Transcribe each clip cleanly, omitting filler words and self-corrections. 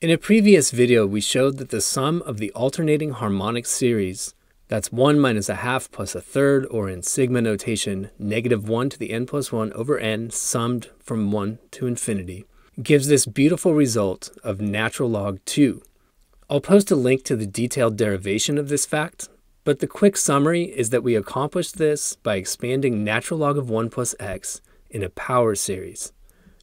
In a previous video, we showed that the sum of the alternating harmonic series, that's 1 minus a half plus a third, or in sigma notation, negative 1 to the n plus 1 over n summed from 1 to infinity, gives this beautiful result of natural log 2. I'll post a link to the detailed derivation of this fact, but the quick summary is that we accomplished this by expanding natural log of 1 plus x in a power series.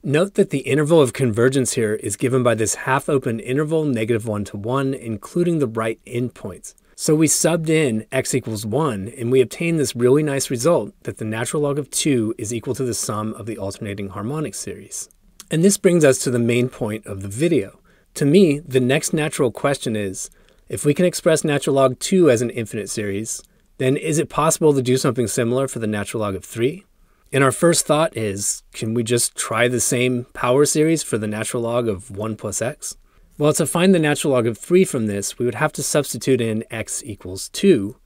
Note that the interval of convergence here is given by this half-open interval, negative 1 to 1, including the right endpoints. So we subbed in x equals 1, and we obtained this really nice result that the natural log of 2 is equal to the sum of the alternating harmonic series. And this brings us to the main point of the video. To me, the next natural question is, if we can express natural log 2 as an infinite series, then is it possible to do something similar for the natural log of 3? And our first thought is, can we just try the same power series for the natural log of 1 plus x? Well, to find the natural log of 3 from this, we would have to substitute in x equals 2,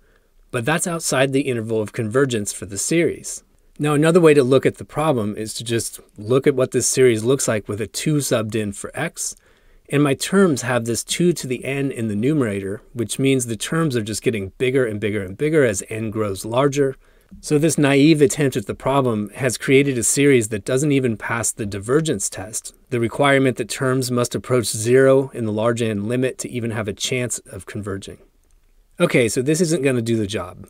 but that's outside the interval of convergence for the series. Now, another way to look at the problem is to just look at what this series looks like with a 2 subbed in for x, and my terms have this 2 to the n in the numerator, which means the terms are just getting bigger and bigger and bigger as n grows larger. So this naive attempt at the problem has created a series that doesn't even pass the divergence test, the requirement that terms must approach 0 in the large n limit to even have a chance of converging. Okay, so this isn't going to do the job.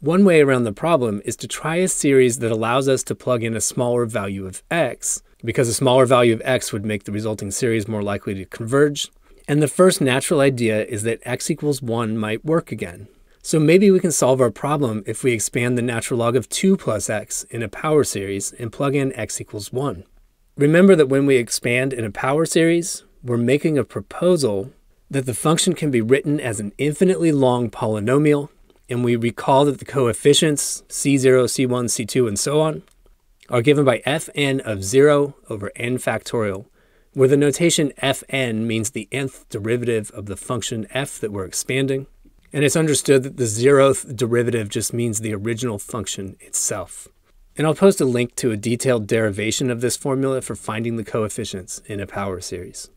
One way around the problem is to try a series that allows us to plug in a smaller value of x, because a smaller value of x would make the resulting series more likely to converge. And the first natural idea is that x equals 1 might work again. So maybe we can solve our problem if we expand the natural log of 2 plus x in a power series and plug in x equals 1. Remember that when we expand in a power series, we're making a proposal that the function can be written as an infinitely long polynomial, and we recall that the coefficients c0, c1, c2, and so on are given by fn of 0 over n factorial, where the notation fn means the nth derivative of the function f that we're expanding. And it's understood that the 0th derivative just means the original function itself. And I'll post a link to a detailed derivation of this formula for finding the coefficients in a power series.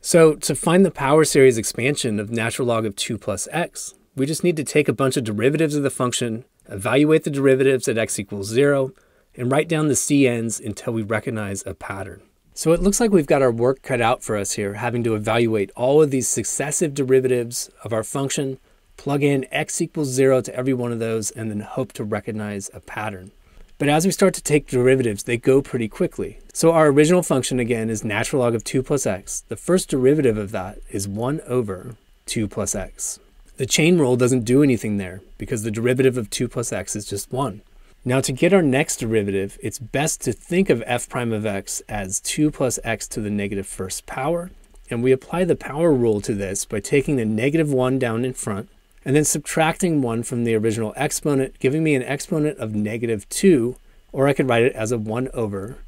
So to find the power series expansion of natural log of 2 plus x, we just need to take a bunch of derivatives of the function, evaluate the derivatives at x equals 0, and write down the cn's until we recognize a pattern. So it looks like we've got our work cut out for us here, having to evaluate all of these successive derivatives of our function, plug in x equals 0 to every one of those, and then hope to recognize a pattern. But as we start to take derivatives, they go pretty quickly. So our original function again is natural log of 2 plus x. The first derivative of that is 1 over 2 plus x. The chain rule doesn't do anything there because the derivative of 2 plus x is just 1. Now to get our next derivative, it's best to think of f prime of x as 2 plus x to the negative first power. And we apply the power rule to this by taking the negative 1 down in front, and then subtracting 1 from the original exponent, giving me an exponent of negative 2, or I could write it as a 1 over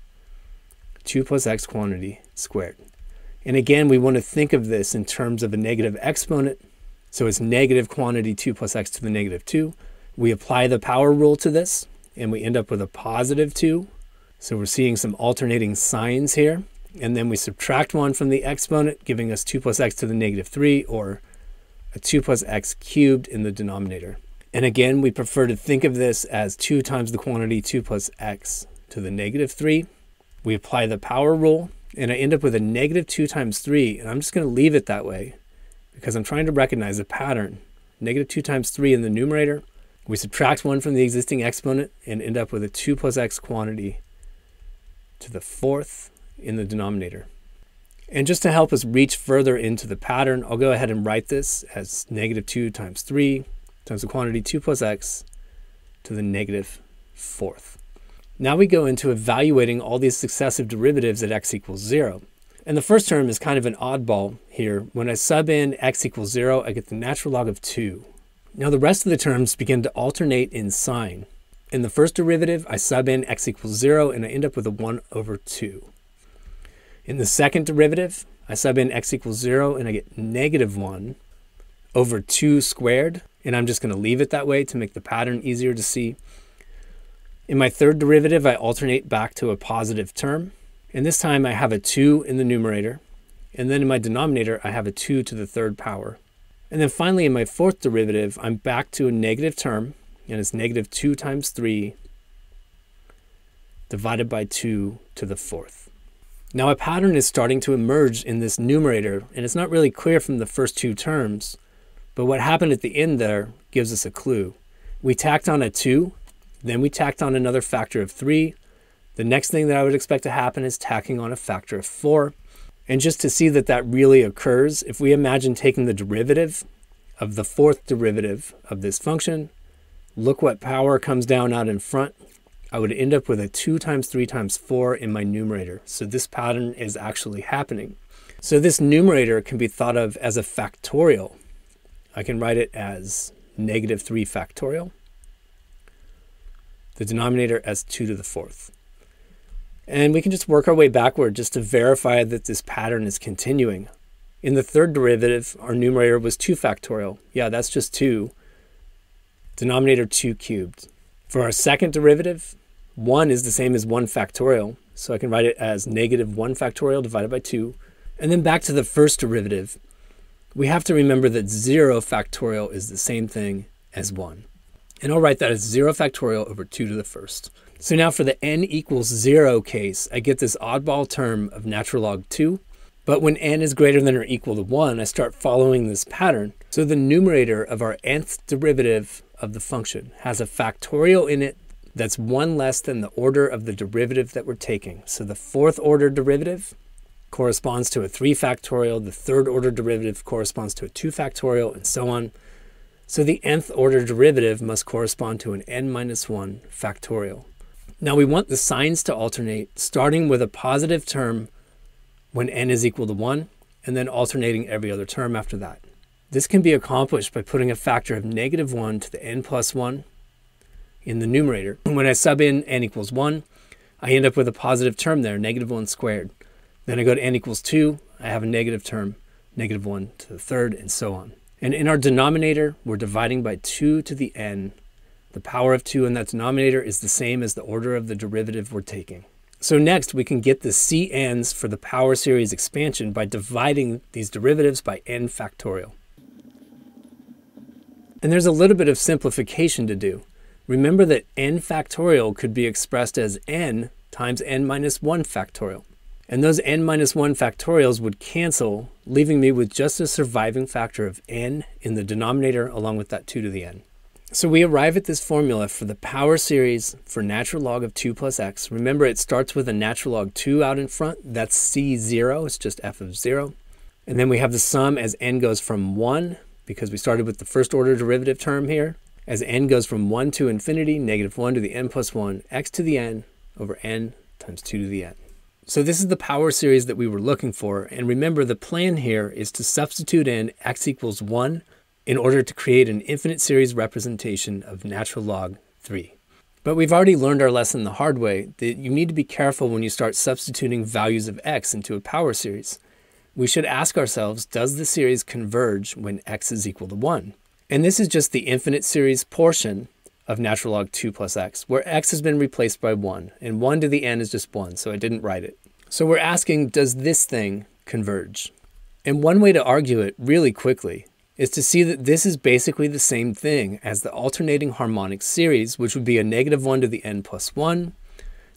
2 plus x quantity squared. And again, we want to think of this in terms of a negative exponent, so it's negative quantity 2 plus x to the negative 2. We apply the power rule to this, and we end up with a positive 2. So we're seeing some alternating signs here, and then we subtract 1 from the exponent, giving us 2 plus x to the negative 3, or a 2 plus x cubed in the denominator. And again, we prefer to think of this as 2 times the quantity 2 plus x to the negative 3. We apply the power rule, and I end up with a negative 2 times 3, and I'm just going to leave it that way because I'm trying to recognize a pattern. Negative 2 times 3 in the numerator. We subtract 1 from the existing exponent and end up with a 2 plus x quantity to the fourth in the denominator. And just to help us reach further into the pattern, I'll go ahead and write this as negative 2 times 3 times the quantity 2 plus x to the negative fourth. Now we go into evaluating all these successive derivatives at x equals 0. And the first term is kind of an oddball here. When I sub in x equals 0, I get the natural log of 2. Now the rest of the terms begin to alternate in sign. In the first derivative, I sub in x equals 0, and I end up with a 1 over 2. In the second derivative, I sub in x equals 0, and I get negative 1 over 2 squared. And I'm just going to leave it that way to make the pattern easier to see. In my third derivative, I alternate back to a positive term. And this time I have a 2 in the numerator. And then in my denominator, I have a 2 to the third power. And then finally, in my fourth derivative, I'm back to a negative term, and it's negative 2 times 3 divided by 2 to the fourth. Now a pattern is starting to emerge in this numerator, and it's not really clear from the first two terms, but what happened at the end there gives us a clue. We tacked on a 2, then we tacked on another factor of 3. The next thing that I would expect to happen is tacking on a factor of 4. And just to see that that really occurs, if we imagine taking the derivative of the fourth derivative of this function, look what power comes down out in front. I would end up with a 2 times 3 times 4 in my numerator. So this pattern is actually happening. So this numerator can be thought of as a factorial. I can write it as negative 3 factorial, the denominator as 2 to the fourth. And we can just work our way backward just to verify that this pattern is continuing. In the third derivative, our numerator was 2 factorial. Yeah, that's just 2. Denominator 2 cubed. For our second derivative, 1 is the same as 1 factorial. So I can write it as negative 1 factorial divided by 2. And then back to the first derivative, we have to remember that 0 factorial is the same thing as 1. And I'll write that as 0 factorial over 2 to the first. So now for the n equals 0 case, I get this oddball term of natural log 2. But when n is greater than or equal to 1, I start following this pattern. So the numerator of our nth derivative of the function has a factorial in it that's 1 less than the order of the derivative that we're taking. So the fourth order derivative corresponds to a 3 factorial, the third order derivative corresponds to a 2 factorial, and so on. So the nth order derivative must correspond to an n minus 1 factorial. Now we want the signs to alternate, starting with a positive term when n is equal to 1, and then alternating every other term after that. This can be accomplished by putting a factor of negative 1 to the n plus 1 in the numerator. And when I sub in n equals 1, I end up with a positive term there, negative 1 squared. Then I go to n equals 2, I have a negative term, negative 1 to the third, and so on. And in our denominator, we're dividing by 2 to the n. The power of 2 in that denominator is the same as the order of the derivative we're taking. So next, we can get the cn's for the power series expansion by dividing these derivatives by n factorial. And there's a little bit of simplification to do. Remember that n factorial could be expressed as n times n minus 1 factorial. And those n minus 1 factorials would cancel, leaving me with just a surviving factor of n in the denominator along with that 2 to the n. So we arrive at this formula for the power series for natural log of 2 plus x. Remember, it starts with a natural log 2 out in front. That's c0, it's just f of 0. And then we have the sum as n goes from 1, because we started with the first order derivative term here. As n goes from 1 to infinity, negative 1 to the n plus 1, x to the n over n times 2 to the n. So this is the power series that we were looking for. And remember, the plan here is to substitute in x equals 1 in order to create an infinite series representation of natural log 3. But we've already learned our lesson the hard way, that you need to be careful when you start substituting values of x into a power series. We should ask ourselves, does the series converge when x is equal to 1? And this is just the infinite series portion of natural log 2 plus x, where x has been replaced by 1, and 1 to the n is just 1, so I didn't write it. So we're asking, does this thing converge? And one way to argue it really quickly is to see that this is basically the same thing as the alternating harmonic series, which would be a negative 1 to the n plus 1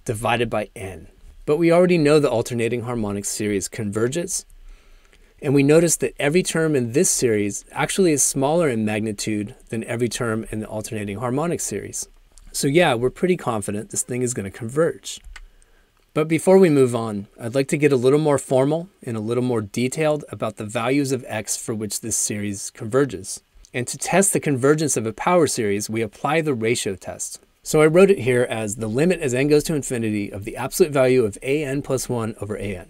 divided by n. But we already know the alternating harmonic series converges, and we notice that every term in this series actually is smaller in magnitude than every term in the alternating harmonic series. So yeah, we're pretty confident this thing is going to converge. But before we move on, I'd like to get a little more formal and a little more detailed about the values of x for which this series converges. And to test the convergence of a power series, we apply the ratio test. So I wrote it here as the limit as n goes to infinity of the absolute value of an plus 1 over an.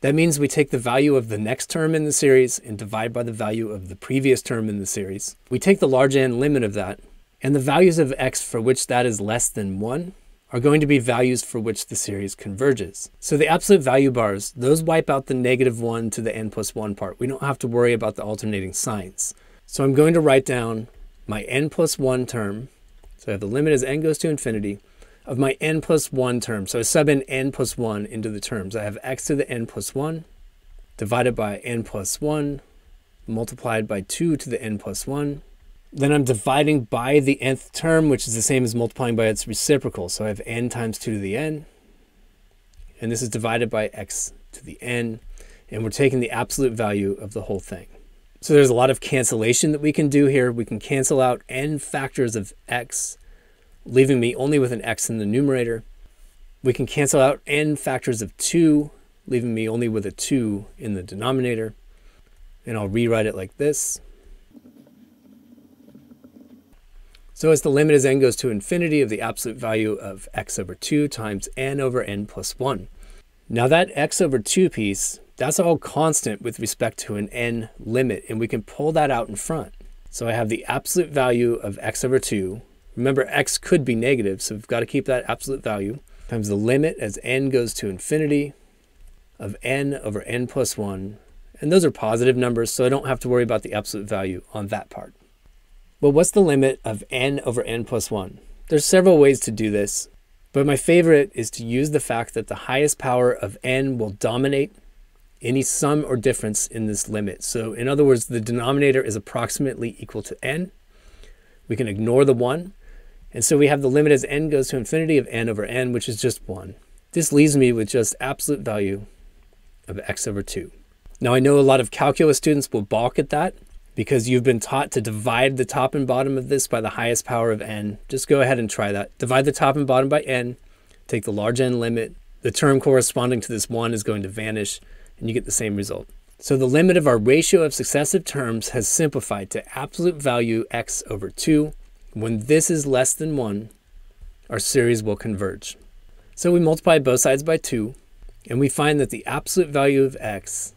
That means we take the value of the next term in the series and divide by the value of the previous term in the series. We take the large n limit of that, and the values of x for which that is less than 1 are going to be values for which the series converges. So the absolute value bars, those wipe out the negative 1 to the n plus 1 part. We don't have to worry about the alternating signs. So I'm going to write down my n plus 1 term. So I have the limit as n goes to infinity of my n plus 1 term. So I sub in n plus 1 into the terms. I have x to the n plus 1 divided by n plus 1, multiplied by 2 to the n plus 1. Then I'm dividing by the nth term, which is the same as multiplying by its reciprocal. So I have n times 2 to the n. And this is divided by x to the n. And we're taking the absolute value of the whole thing. So there's a lot of cancellation that we can do here. We can cancel out n factors of x, leaving me only with an x in the numerator. We can cancel out n factors of 2, leaving me only with a 2 in the denominator. And I'll rewrite it like this. So as the limit as n goes to infinity of the absolute value of x over 2 times n over n plus 1. Now that x over 2 piece, that's all constant with respect to an n limit, and we can pull that out in front. So I have the absolute value of x over 2. Remember, x could be negative, so we've got to keep that absolute value, times the limit as n goes to infinity of n over n plus 1. And those are positive numbers, so I don't have to worry about the absolute value on that part. Well, what's the limit of n over n plus 1? There's several ways to do this, but my favorite is to use the fact that the highest power of n will dominate any sum or difference in this limit. So in other words, the denominator is approximately equal to n. We can ignore the 1. And so we have the limit as n goes to infinity of n over n, which is just 1. This leaves me with just absolute value of x over 2. Now I know a lot of calculus students will balk at that because you've been taught to divide the top and bottom of this by the highest power of n. Just go ahead and try that. Divide the top and bottom by n, take the large n limit. The term corresponding to this 1 is going to vanish, and you get the same result. So the limit of our ratio of successive terms has simplified to absolute value x over 2. When this is less than 1, our series will converge. So we multiply both sides by 2, and we find that the absolute value of x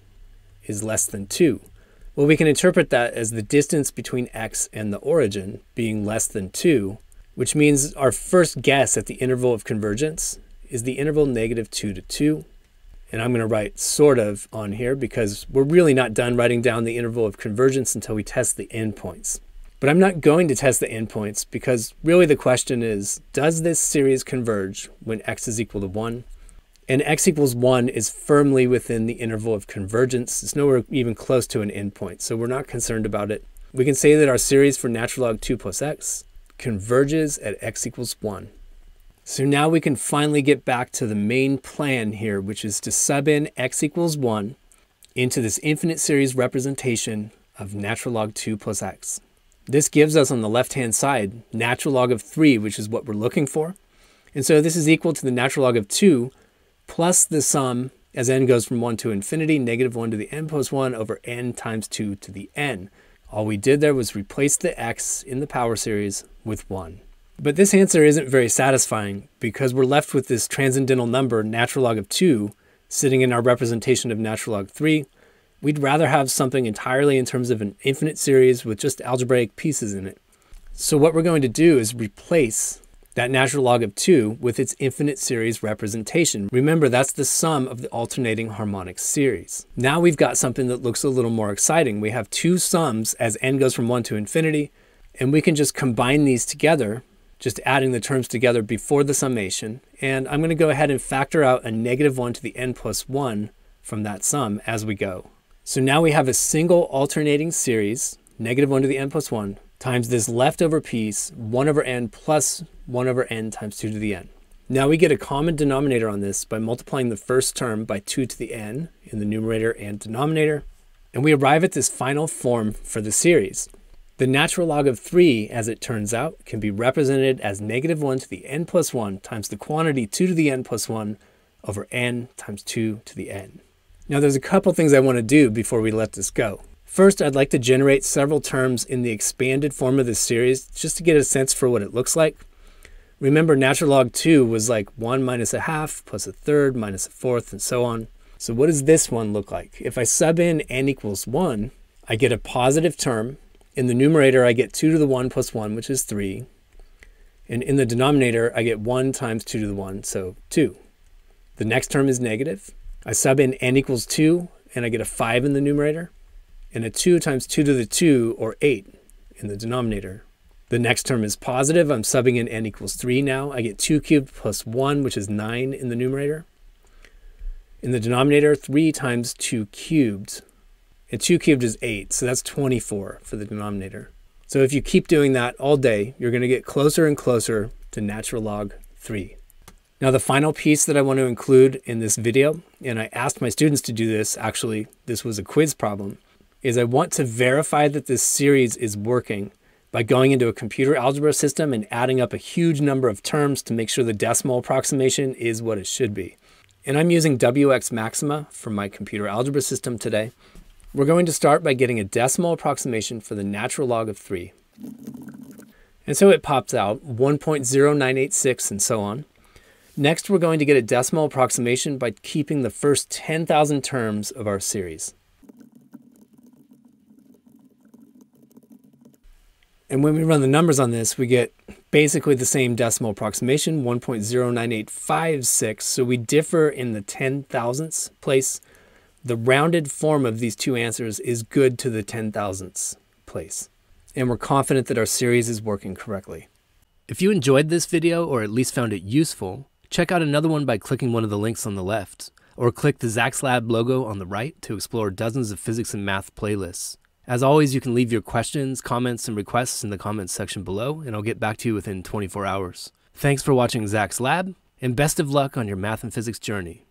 is less than 2. Well, we can interpret that as the distance between x and the origin being less than 2, which means our first guess at the interval of convergence is the interval negative 2 to 2. And I'm going to write sort of on here because we're really not done writing down the interval of convergence until we test the endpoints. But I'm not going to test the endpoints because really the question is, does this series converge when x is equal to 1? And x equals 1 is firmly within the interval of convergence. It's nowhere even close to an endpoint, so we're not concerned about it. We can say that our series for natural log 2 plus x converges at x equals 1. So now we can finally get back to the main plan here, which is to sub in x equals 1 into this infinite series representation of natural log 2 plus x. This gives us on the left-hand side natural log of 3, which is what we're looking for. And so this is equal to the natural log of 2 plus the sum as n goes from 1 to infinity, negative 1 to the n plus 1 over n times 2 to the n. All we did there was replace the x in the power series with 1. But this answer isn't very satisfying because we're left with this transcendental number, natural log of 2, sitting in our representation of natural log 3. We'd rather have something entirely in terms of an infinite series with just algebraic pieces in it. So what we're going to do is replace that natural log of 2 with its infinite series representation. Remember, that's the sum of the alternating harmonic series. Now we've got something that looks a little more exciting. We have two sums as n goes from 1 to infinity, and we can just combine these together, just adding the terms together before the summation. And I'm going to go ahead and factor out a negative 1 to the n plus 1 from that sum as we go. So now we have a single alternating series, negative 1 to the n plus 1, times this leftover piece, 1 over n plus 1 over n times 2 to the n. Now we get a common denominator on this by multiplying the first term by 2 to the n in the numerator and denominator. And we arrive at this final form for the series. The natural log of 3, as it turns out, can be represented as negative 1 to the n plus 1 times the quantity 2 to the n plus 1 over n times 2 to the n. Now there's a couple things I want to do before we let this go. First, I'd like to generate several terms in the expanded form of this series just to get a sense for what it looks like. Remember, natural log 2 was like 1 minus a half plus a third minus a fourth and so on. So what does this one look like? If I sub in n equals 1, I get a positive term. In the numerator, I get 2 to the 1 plus 1, which is 3. And in the denominator, I get 1 times 2 to the 1, so 2. The next term is negative. I sub in n equals 2, and I get a 5 in the numerator, and a 2 times 2 to the 2, or 8, in the denominator. The next term is positive. I'm subbing in n equals 3 now. I get 2 cubed plus 1, which is 9 in the numerator. In the denominator, 3 times 2 cubed. And 2 cubed is 8, so that's 24 for the denominator. So if you keep doing that all day, you're going to get closer and closer to natural log 3. Now the final piece that I want to include in this video, and I asked my students to do this, actually this was a quiz problem, is I want to verify that this series is working by going into a computer algebra system and adding up a huge number of terms to make sure the decimal approximation is what it should be. And I'm using wxMaxima for my computer algebra system today. We're going to start by getting a decimal approximation for the natural log of 3. And so it pops out 1.0986 and so on. Next, we're going to get a decimal approximation by keeping the first 10,000 terms of our series. And when we run the numbers on this, we get basically the same decimal approximation, 1.09856. So we differ in the 10,000ths place. The rounded form of these two answers is good to the 10,000ths place. And we're confident that our series is working correctly. If you enjoyed this video, or at least found it useful, check out another one by clicking one of the links on the left, or click the Zak's Lab logo on the right to explore dozens of physics and math playlists. As always, you can leave your questions, comments, and requests in the comments section below, and I'll get back to you within 24 hours. Thanks for watching Zak's Lab, and best of luck on your math and physics journey.